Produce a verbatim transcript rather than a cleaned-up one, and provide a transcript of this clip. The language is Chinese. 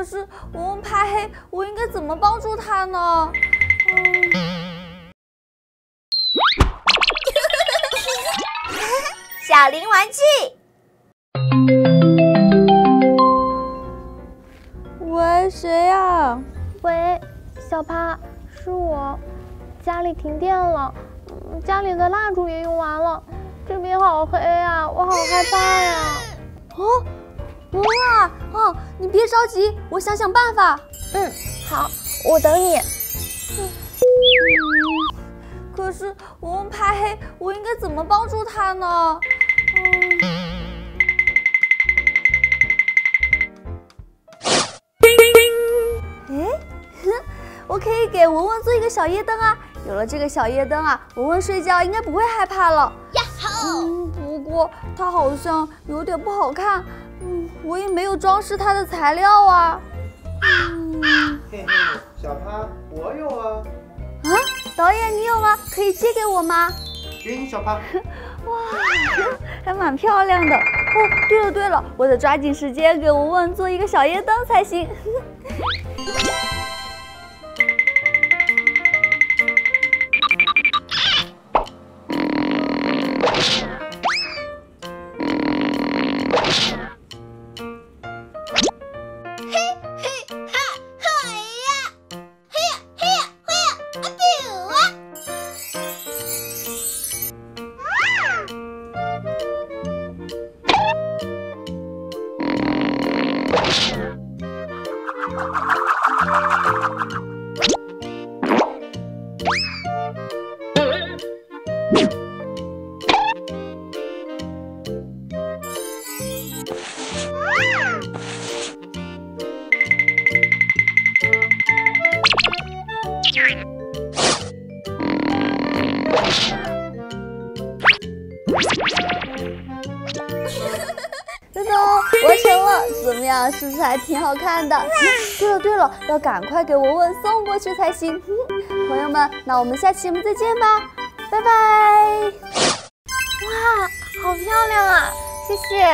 可是我用怕黑，我应该怎么帮助他呢？嗯、小林玩具。喂，谁呀、啊？喂，小帕，是我。家里停电了，家里的蜡烛也用完了，这边好黑啊，我好害怕呀、啊。哦。 哇哦！你别着急，我想想办法。嗯，好，我等你。嗯、可是我用怕黑，我应该怎么帮助他呢？嗯、叮叮叮！哎，我可以给文文做一个小夜灯啊！有了这个小夜灯啊，文文睡觉应该不会害怕了。呀吼！嗯，不过它好像有点不好看。 嗯，我也没有装饰它的材料啊。嗯、嘿嘿，小趴，我有啊。啊，导演你有吗？可以借给我吗？给你，小趴。哇，还蛮漂亮的。哦，对了对了，我得抓紧时间给文文做一个小夜灯才行。是不是还挺好看的？对了对了，要赶快给文文送过去才行。朋友们，那我们下期节目再见吧，拜拜！哇，好漂亮啊！谢谢。